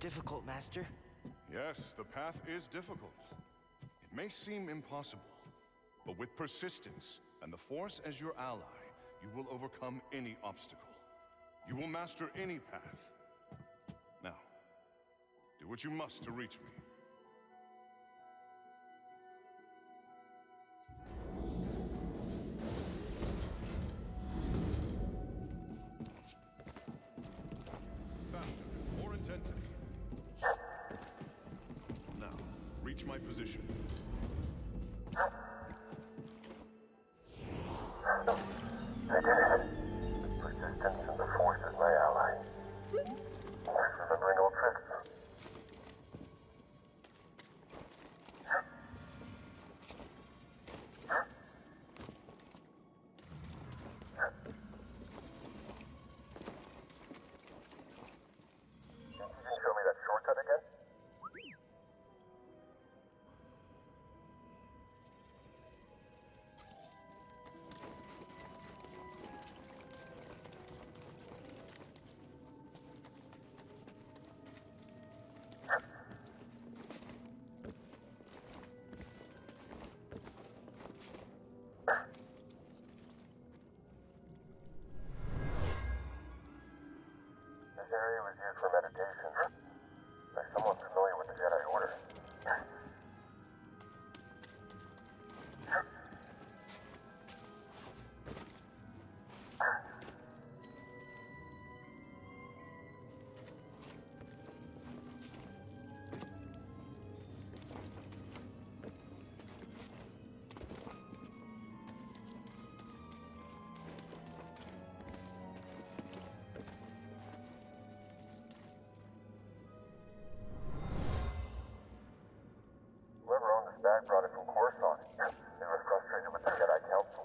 Difficult, Master? Yes, the path is difficult. It may seem impossible, but with persistence and the Force as your ally, you will overcome any obstacle. You will master any path. Now, do what you must to reach me. position. They did it. Persistence in the Force is my ally. Always remembering old tricks. This area was used for meditation by someone familiar with the Jedi Order. That brought it from Coruscant. They were frustrated with the Jedi Council.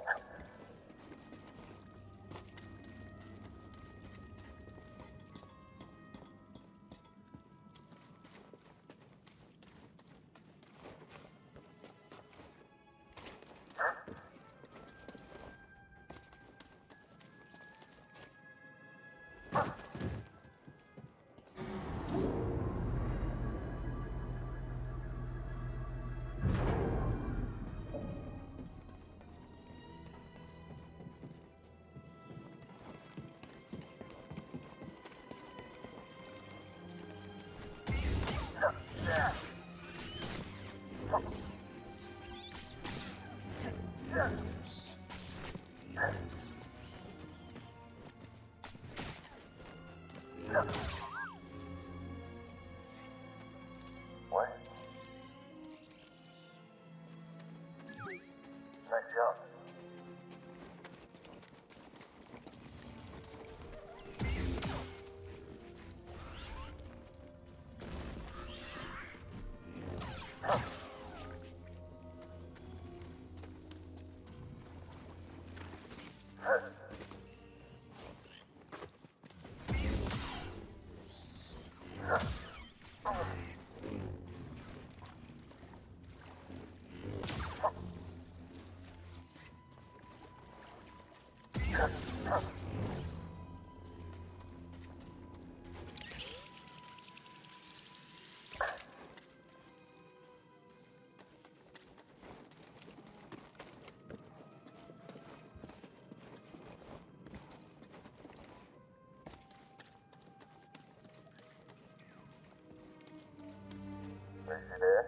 Is she there?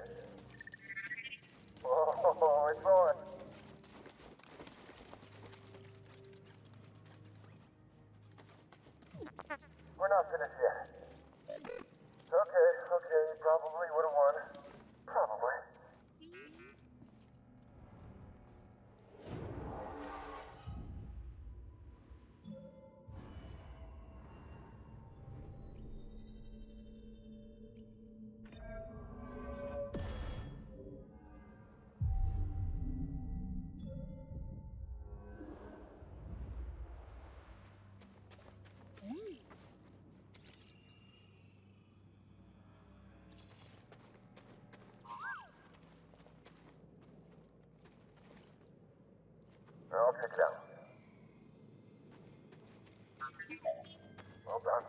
Oh, it's on! We're not finished yet. Okay, you probably would have won. Probably. I'll check it out. Well done.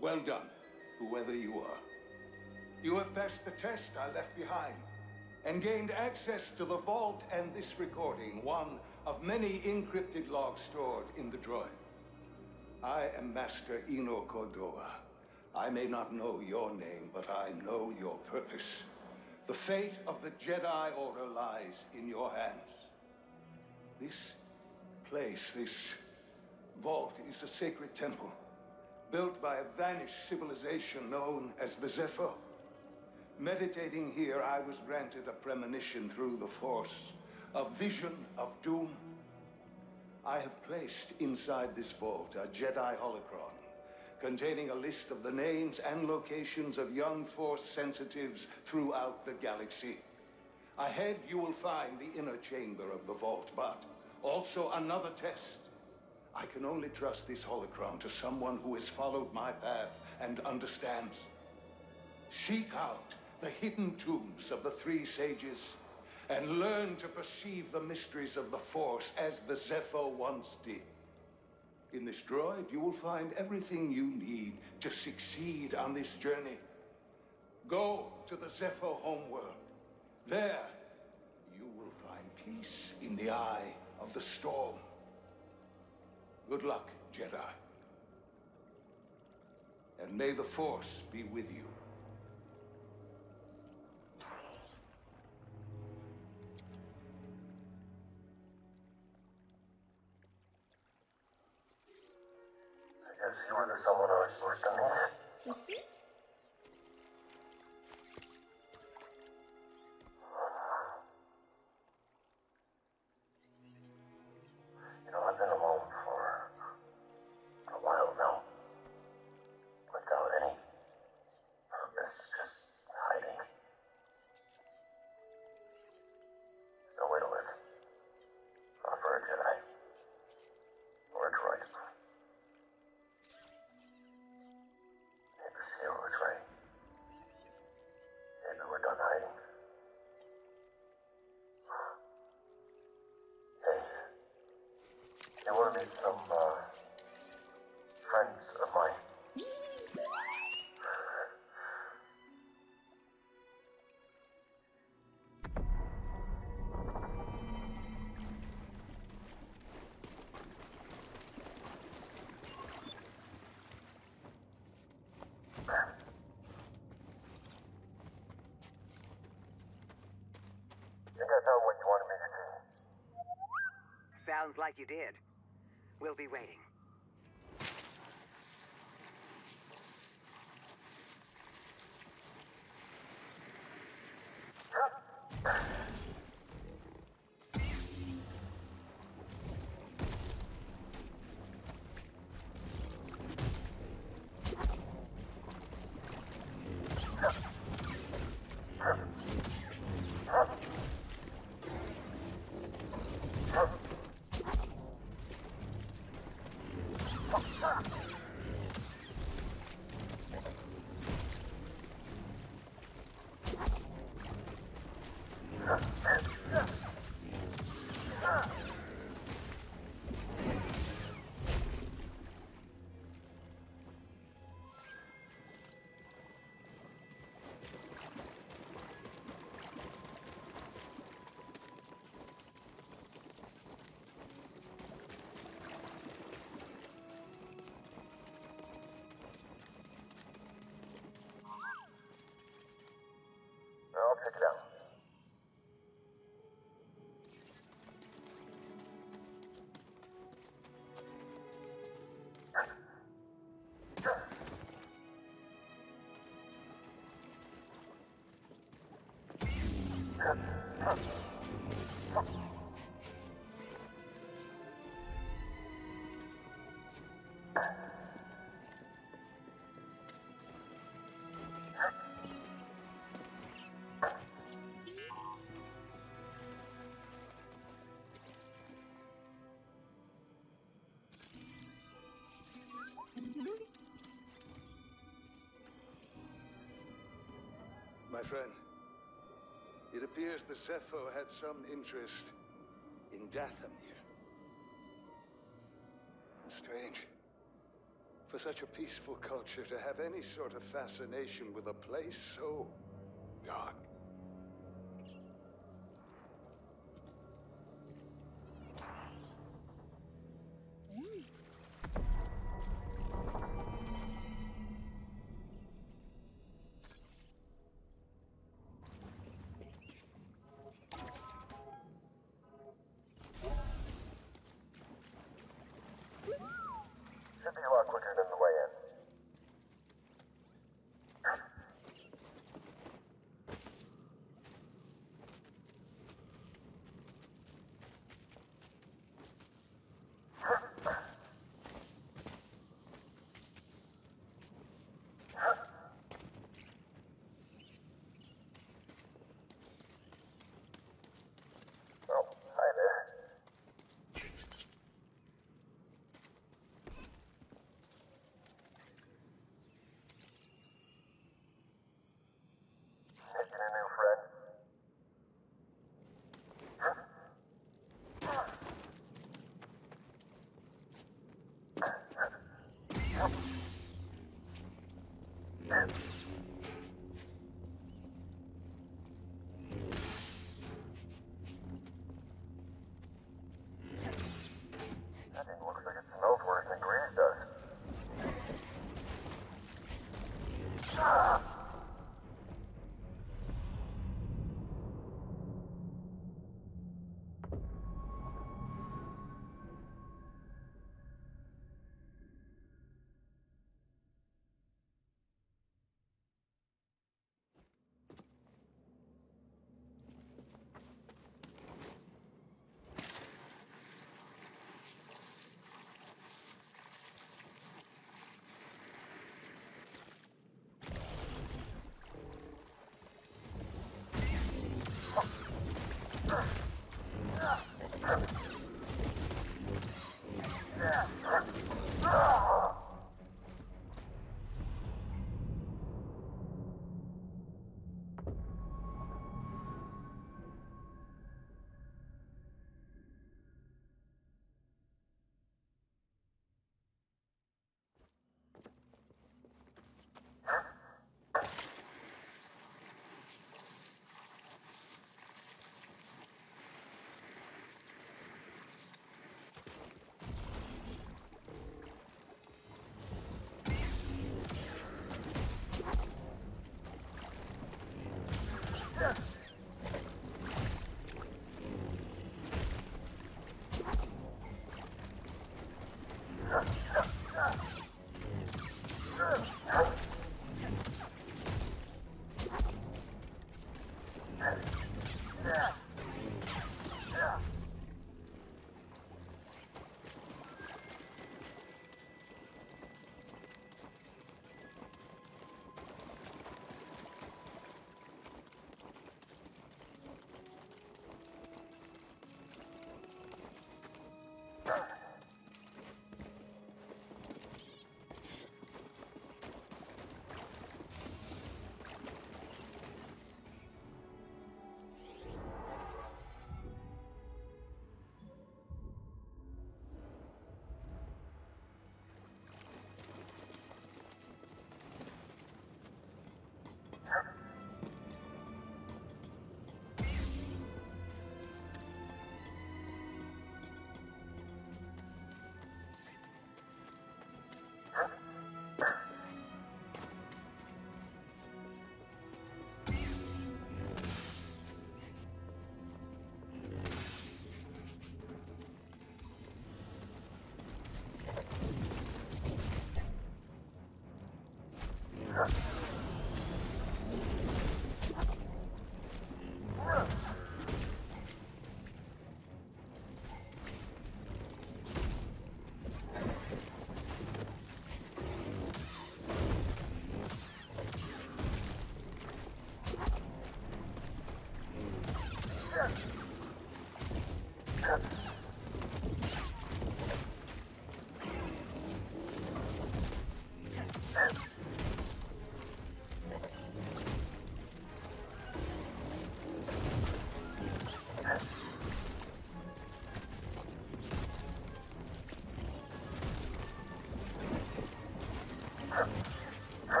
Well done, whoever you are. You have passed the test I left behind and gained access to the vault and this recording, one of many encrypted logs stored in the droid. I am Master Eno Cordova. I may not know your name, but I know your purpose. The fate of the Jedi Order lies in your hands. This place, this vault, is a sacred temple built by a vanished civilization known as the Zeffo. Meditating here, I was granted a premonition through the Force, a vision of doom. I have placed inside this vault a Jedi holocron containing a list of the names and locations of young Force sensitives throughout the galaxy. Ahead, you will find the inner chamber of the vault, but also another test. I can only trust this holocron to someone who has followed my path and understands. Seek out the hidden tombs of the three sages and learn to perceive the mysteries of the Force as the Zeffo once did. In this droid, you will find everything you need to succeed on this journey. Go to the Zeffo homeworld. There, you will find peace in the eye of the storm. Good luck, Jedi. And may the Force be with you. I want to meet some friends of mine. I think I know what you wanted me to do. Sounds like you did. We'll be waiting. My friend, it appears the Zeffo had some interest in Dathomir. Strange. for such a peaceful culture to have any sort of fascination with a place so dark.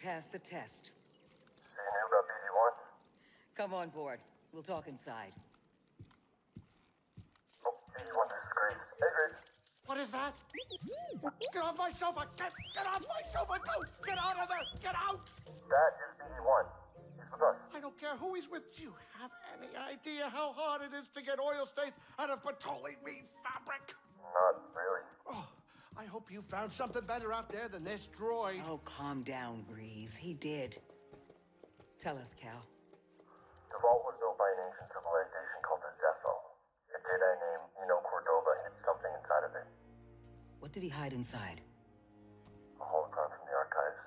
passed the test. Anything about BD1? Come on board. We'll talk inside. Oh, BD1 is great. Hey, Rick. What is that? Get off my sofa! Get off my sofa! No! Get out of there! Get out! That is BD1. He's with us. I don't care who he's with. Do you have any idea how hard it is to get oil stains out of petroleum fabric? Not really. Oh, I hope you found something better out there than this droid. Oh, calm down, Grease. He did. Tell us, Cal. The vault was built by an ancient civilization called the Zeffo. A Jedi named Eno Cordova hid something inside of it. What did he hide inside? A hologram from the archives.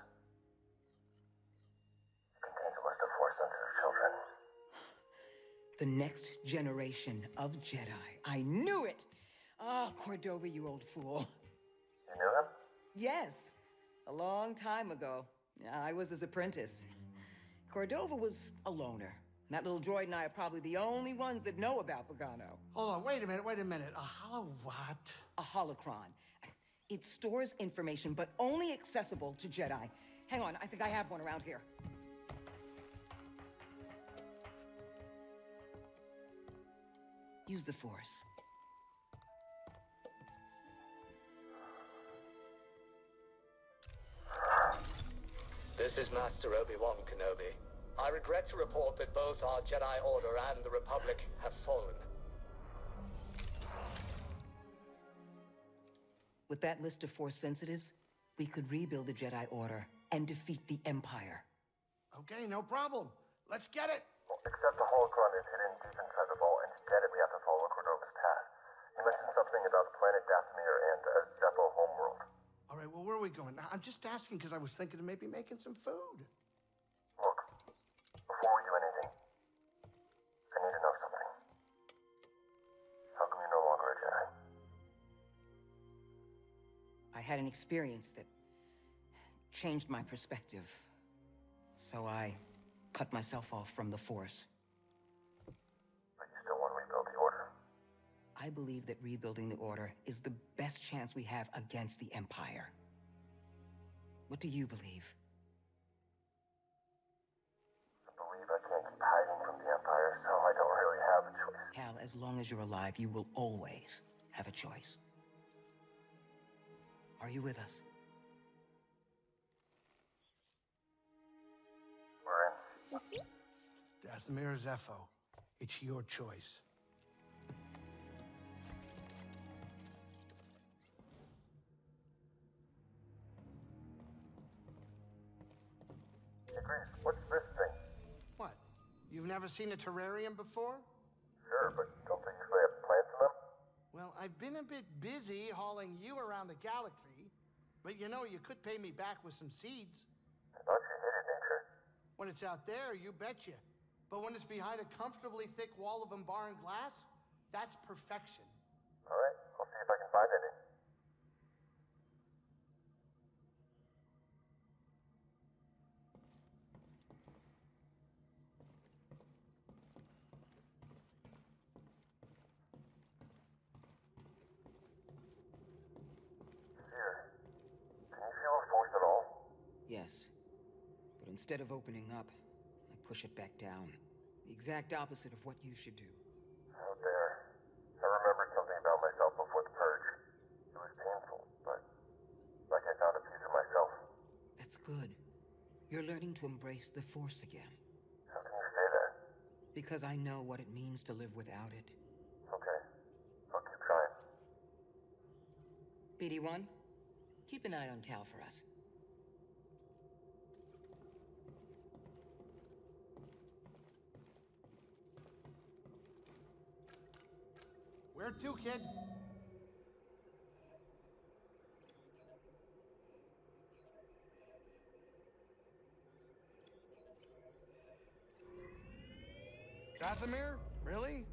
It contains a list of Force-sensitive children. The next generation of Jedi. I knew it! Ah, oh, Cordova, you old fool. You knew him? Yes. A long time ago. I was his apprentice. Cordova was a loner. That little droid and I are probably the only ones that know about Pagano. Hold on, wait a minute. A holo what? A holocron. It stores information, but only accessible to Jedi. Hang on, I think I have one around here. Use the Force. This is Master Obi-Wan Kenobi. I regret to report that both our Jedi Order and the Republic have fallen. With that list of Force sensitives, we could rebuild the Jedi Order and defeat the Empire. Okay, no problem. Let's get it! Well, except the holocron is hidden deep inside the vault, and to get it we have to follow Cordova's path. You mentioned something about the planet Dathomir and the Zeffo homeworld. All right, well, where are we going? I'm just asking because I was thinking of maybe making some food. Look, before we do anything, I need to know something. How come you're no longer a Jedi? I had an experience that changed my perspective. So I cut myself off from the Force. But you still want to rebuild the Order? I believe that rebuilding the Order is the best chance we have against the Empire. What do you believe? I believe I can't keep hiding from the Empire, so I don't really have a choice. Cal, as long as you're alive, you will always have a choice. Are you with us? We're in. Dathomir Zeffo, it's your choice. What's this thing? What? You've never seen a terrarium before? Sure, but don't they usually have plants in them? Well, I've been a bit busy hauling you around the galaxy, but you know, you could pay me back with some seeds. I thought you hated nature. When it's out there, you betcha. But when it's behind a comfortably thick wall of embarring glass, that's perfection. All right, I'll see if I can find any. Yes, but instead of opening up, I push it back down. The exact opposite of what you should do. How dare. I remembered something about myself before the purge. It was painful, but like I found a piece of myself. That's good. You're learning to embrace the Force again. How can you say that? Because I know what it means to live without it. Okay. I'll keep trying. BD1, keep an eye on Cal for us. Where to, kid? Dathomir? Really?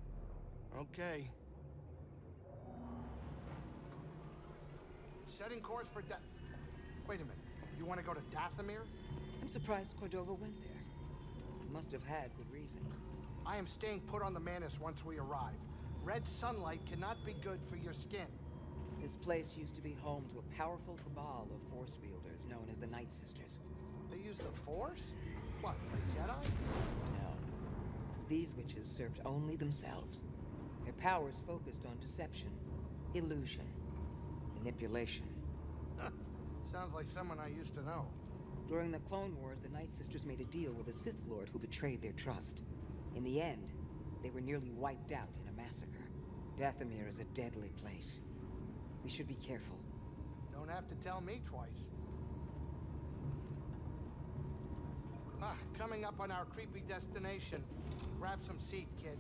Okay. Setting course for Dath... Wait a minute. You want to go to Dathomir? I'm surprised Cordova went there. He must have had good reason. I am staying put on the Manus once we arrive. Red sunlight cannot be good for your skin. This place used to be home to a powerful cabal of Force wielders known as the Nightsisters. They use the Force? What, the Jedi? No. These witches served only themselves. Their powers focused on deception, illusion, manipulation. Huh. Sounds like someone I used to know. During the Clone Wars, the Nightsisters made a deal with a Sith Lord who betrayed their trust. In the end, they were nearly wiped out in a massacre. Dathomir is a deadly place. We should be careful. Don't have to tell me twice. Ah, coming up on our creepy destination. Grab some seat, kid.